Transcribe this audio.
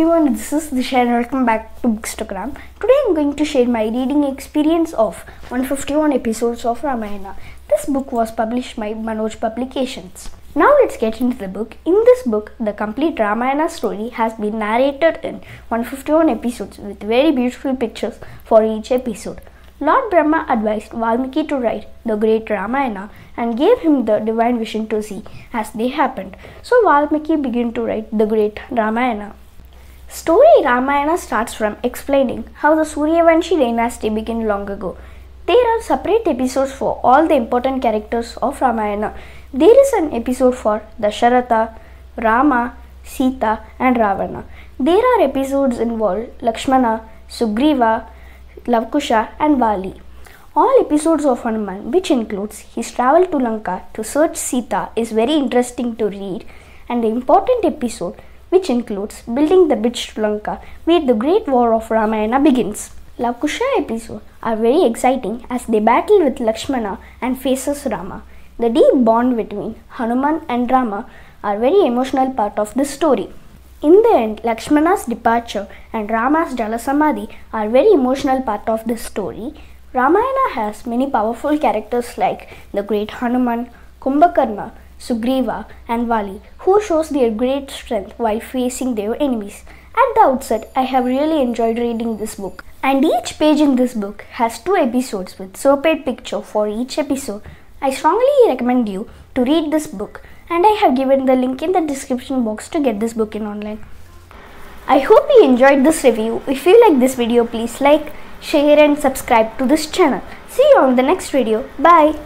everyone, this is Disha and welcome back to Bookstagram. Today I am going to share my reading experience of 151 episodes of Ramayana. This book was published by Manoj Publications. Now let's get into the book. In this book, the complete Ramayana story has been narrated in 151 episodes with very beautiful pictures for each episode. Lord Brahma advised Valmiki to write the great Ramayana and gave him the divine vision to see as they happened. So Valmiki began to write the great Ramayana. Story Ramayana starts from explaining how the Suryavanshi dynasty began long ago. There are separate episodes for all the important characters of Ramayana. There is an episode for Dasharatha, Rama, Sita and Ravana. There are episodes involved Lakshmana, Sugriva, Lavkusha and Vali. All episodes of Hanuman, which includes his travel to Lanka to search Sita, is very interesting to read, and the important episode, which includes building the bridge to Lanka, where the great war of Ramayana begins. Lavkusha episodes are very exciting as they battle with Lakshmana and faces Rama. The deep bond between Hanuman and Rama are very emotional part of this story. In the end, Lakshmana's departure and Rama's Jala Samadhi are very emotional part of this story. Ramayana has many powerful characters like the great Hanuman, Kumbhakarna, Sugriva and Vali, who shows their great strength while facing their enemies. At the outset, I have really enjoyed reading this book. And each page in this book has two episodes with separate picture for each episode. I strongly recommend you to read this book. And I have given the link in the description box to get this book in online. I hope you enjoyed this review. If you like this video, please like, share and subscribe to this channel. See you on the next video. Bye.